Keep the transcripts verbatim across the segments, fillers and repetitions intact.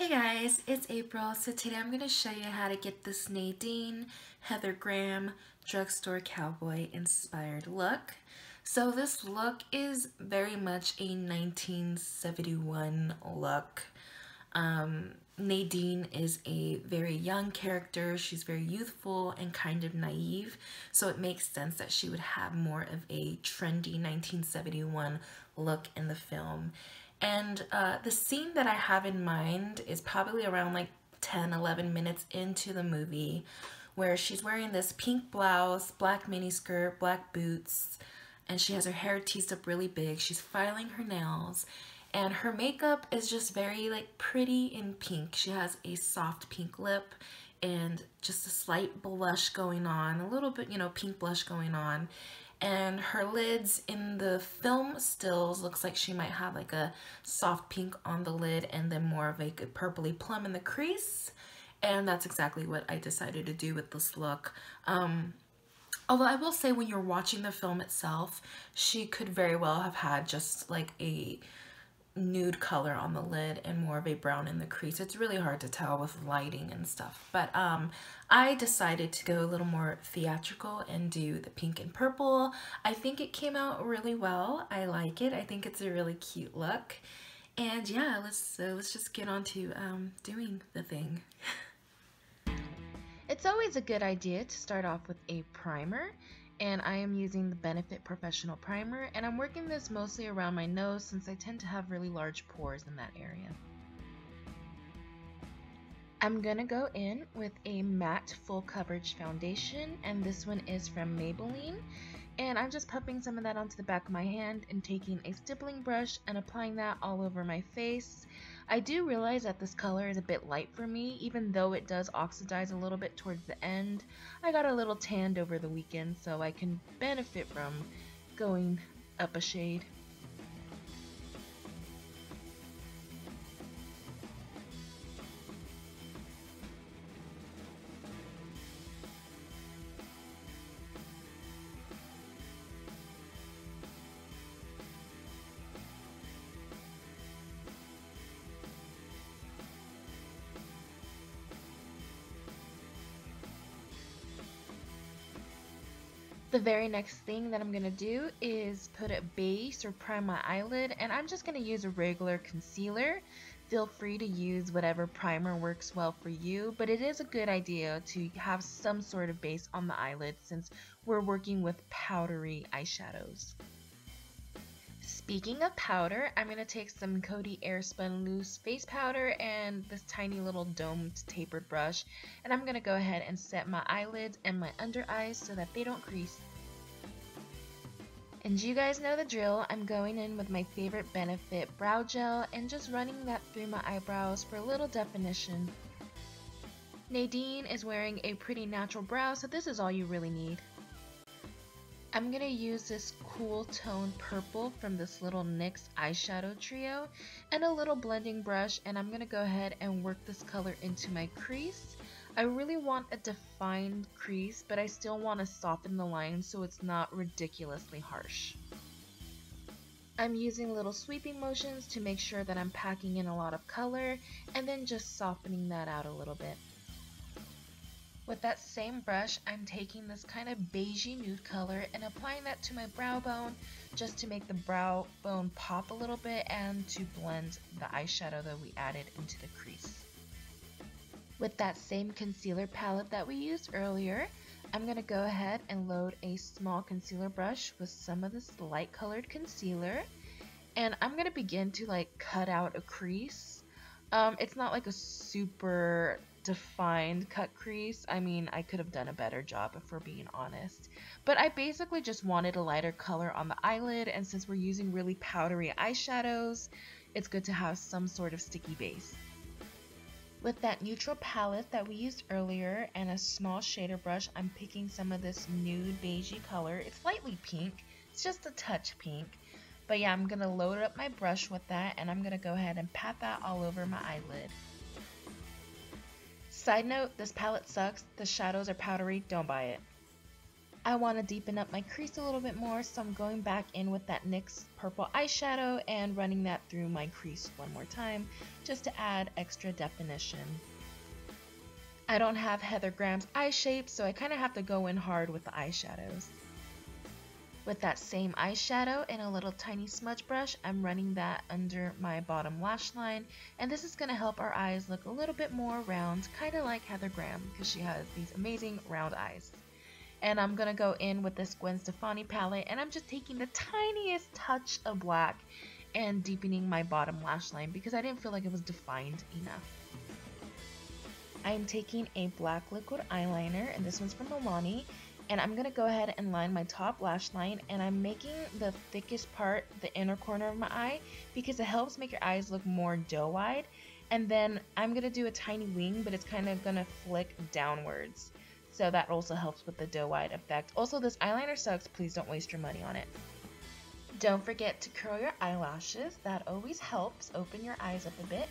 Hey guys, it's April. So today I'm going to show you how to get this Nadine Heather Graham Drugstore Cowboy inspired look. So this look is very much a nineteen seventy-one look. Um, Nadine is a very young character. She's very youthful and kind of naive. So it makes sense that she would have more of a trendy nineteen seventy-one look in the film. And uh, the scene that I have in mind is probably around like ten eleven minutes into the movie, where she's wearing this pink blouse, black miniskirt, black boots, and she has her hair teased up really big. She's filing her nails, and her makeup is just very like pretty in pink. She has a soft pink lip and just a slight blush going on, a little bit, you know, pink blush going on. And her lids in the film stills looks like she might have like a soft pink on the lid and then more of a purpley plum in the crease. And that's exactly what I decided to do with this look. Um, although I will say, when you're watching the film itself, she could very well have had just like a nude color on the lid and more of a brown in the crease. It's really hard to tell with lighting and stuff, but um, I decided to go a little more theatrical and do the pink and purple. I think it came out really well. I like it. I think it's a really cute look, and yeah, let's uh, let's just get on to um, doing the thing. It's always a good idea to start off with a primer, and I am using the Benefit PoreFessional Primer, and I'm working this mostly around my nose since I tend to have really large pores in that area. I'm gonna go in with a matte full coverage foundation, and this one is from Maybelline, and I'm just pumping some of that onto the back of my hand and taking a stippling brush and applying that all over my face. I do realize that this color is a bit light for me, even though it does oxidize a little bit towards the end. I got a little tanned over the weekend, so I can benefit from going up a shade. The very next thing that I'm going to do is put a base or prime my eyelid, and I'm just going to use a regular concealer. Feel free to use whatever primer works well for you, but it is a good idea to have some sort of base on the eyelid since we're working with powdery eyeshadows. Speaking of powder, I'm going to take some Coty Airspun Loose Face Powder and this tiny little domed tapered brush, and I'm going to go ahead and set my eyelids and my under eyes so that they don't crease. And you guys know the drill. I'm going in with my favorite Benefit Brow Gel and just running that through my eyebrows for a little definition. Nadine is wearing a pretty natural brow, so this is all you really need. I'm going to use this cool tone purple from this little NYX eyeshadow trio and a little blending brush, and I'm going to go ahead and work this color into my crease. I really want a defined crease, but I still want to soften the line so it's not ridiculously harsh. I'm using little sweeping motions to make sure that I'm packing in a lot of color and then just softening that out a little bit. With that same brush, I'm taking this kind of beigey nude color and applying that to my brow bone just to make the brow bone pop a little bit and to blend the eyeshadow that we added into the crease. With that same concealer palette that we used earlier, I'm going to go ahead and load a small concealer brush with some of this light colored concealer, and I'm going to begin to like cut out a crease. Um, it's not like a super defined cut crease. I mean, I could have done a better job if we're being honest, but I basically just wanted a lighter color on the eyelid, and since we're using really powdery eyeshadows, it's good to have some sort of sticky base. With that neutral palette that we used earlier and a small shader brush, I'm picking some of this nude beigey color. It's lightly pink, it's just a touch pink, but yeah, I'm gonna load up my brush with that, and I'm gonna go ahead and pat that all over my eyelid. Side note, this palette sucks, the shadows are powdery, don't buy it. I want to deepen up my crease a little bit more, so I'm going back in with that NYX purple eyeshadow and running that through my crease one more time, just to add extra definition. I don't have Heather Graham's eye shape, so I kind of have to go in hard with the eyeshadows. With that same eyeshadow and a little tiny smudge brush, I'm running that under my bottom lash line, and this is going to help our eyes look a little bit more round, kind of like Heather Graham, because she has these amazing round eyes. And I'm going to go in with this Gwen Stefani palette, and I'm just taking the tiniest touch of black and deepening my bottom lash line because I didn't feel like it was defined enough. I'm taking a black liquid eyeliner, and this one's from Milani, and I'm going to go ahead and line my top lash line, and I'm making the thickest part the inner corner of my eye because it helps make your eyes look more doe-eyed. And then I'm going to do a tiny wing, but it's kind of going to flick downwards, so that also helps with the doe-eyed effect. Also, this eyeliner sucks. Please don't waste your money on it. Don't forget to curl your eyelashes. That always helps open your eyes up a bit.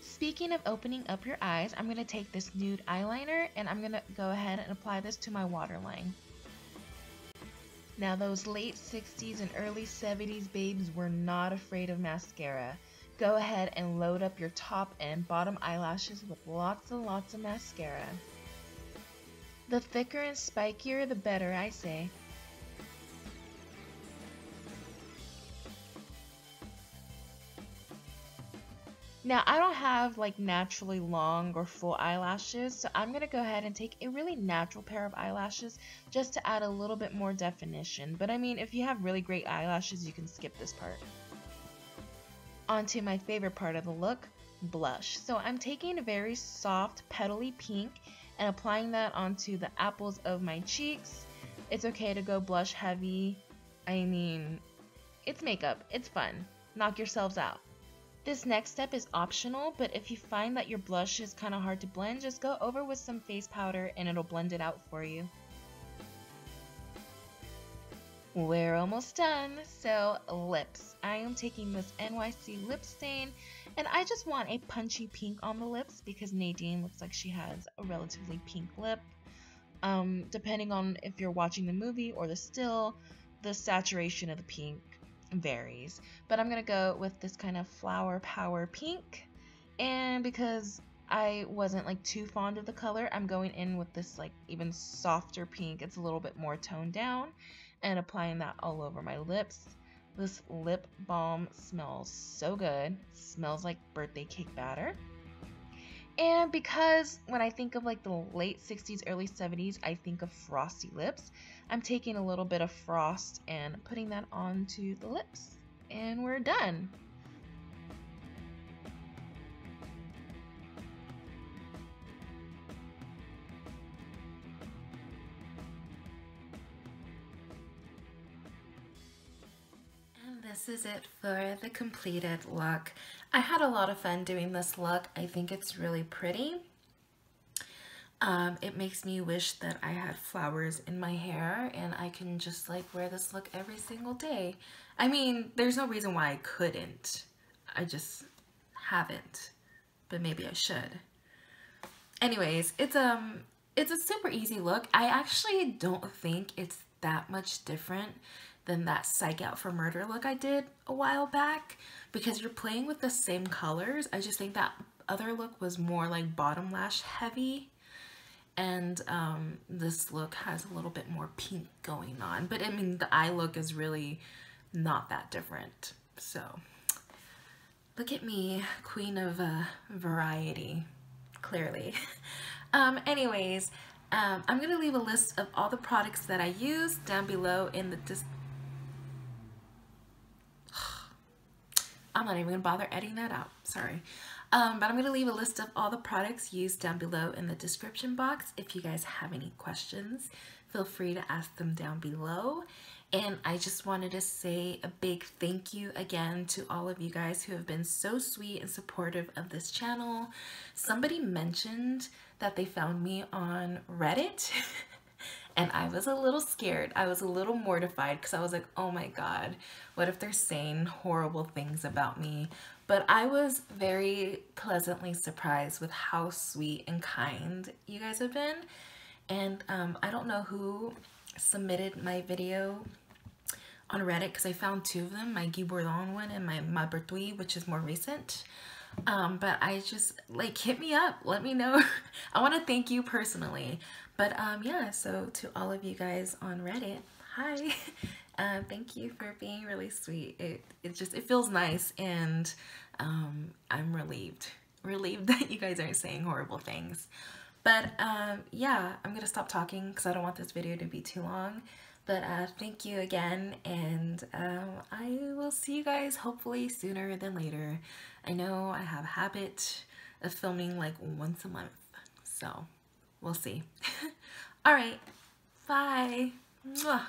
Speaking of opening up your eyes, I'm going to take this nude eyeliner and I'm going to go ahead and apply this to my waterline. Now, those late sixties and early seventies babes were not afraid of mascara. Go ahead and load up your top and bottom eyelashes with lots and lots of mascara. The thicker and spikier, the better, I say. Now, I don't have like naturally long or full eyelashes, so I'm going to go ahead and take a really natural pair of eyelashes just to add a little bit more definition. But I mean, if you have really great eyelashes, you can skip this part. On to my favorite part of the look, blush. So I'm taking a very soft, petally pink and applying that onto the apples of my cheeks. It's okay to go blush heavy. I mean, it's makeup. It's fun. Knock yourselves out. This next step is optional, but if you find that your blush is kind of hard to blend, just go over with some face powder and it'll blend it out for you. We're almost done, so lips. I am taking this N Y C lip stain, and I just want a punchy pink on the lips because Nadine looks like she has a relatively pink lip. Um, depending on if you're watching the movie or the still, the saturation of the pink varies, but I'm gonna go with this kind of flower power pink, and because I wasn't like too fond of the color, I'm going in with this like even softer pink. It's a little bit more toned down, and applying that all over my lips. This lip balm smells so good. It smells like birthday cake batter. And because when I think of like the late sixties, early seventies, I think of frosty lips, I'm taking a little bit of frost and putting that onto the lips, and we're done. This is it for the completed look. I had a lot of fun doing this look. I think it's really pretty. Um, it makes me wish that I had flowers in my hair and I can just like wear this look every single day. I mean, there's no reason why I couldn't. I just haven't, but maybe I should. Anyways, it's um, it's a super easy look. I actually don't think it's that much different than that Psych Out for Murder look I did a while back, because you're playing with the same colors. I just think that other look was more like bottom lash heavy, and um, this look has a little bit more pink going on, but I mean the eye look is really not that different. So look at me, queen of uh, variety, clearly. um, anyways, um, I'm gonna leave a list of all the products that I used down below in the description. I'm not even gonna bother editing that out, sorry. Um, but I'm gonna leave a list of all the products used down below in the description box. If you guys have any questions, feel free to ask them down below. And I just wanted to say a big thank you again to all of you guys who have been so sweet and supportive of this channel. Somebody mentioned that they found me on Reddit. And I was a little scared. I was a little mortified because I was like, oh my God, what if they're saying horrible things about me? But I was very pleasantly surprised with how sweet and kind you guys have been. And um, I don't know who submitted my video on Reddit because I found two of them, my Guy Bourdon one and my Ma Bertouille, which is more recent. Um, but I just, like, hit me up. Let me know. I want to thank you personally. But um, yeah, so to all of you guys on Reddit, hi. Uh, thank you for being really sweet. It, it just, it feels nice, and um, I'm relieved. Relieved that you guys aren't saying horrible things. But um, yeah, I'm going to stop talking because I don't want this video to be too long. But uh, thank you again, and um, I will see you guys hopefully sooner than later. I know I have a habit of filming like once a month, so we'll see. All right, bye. Mwah.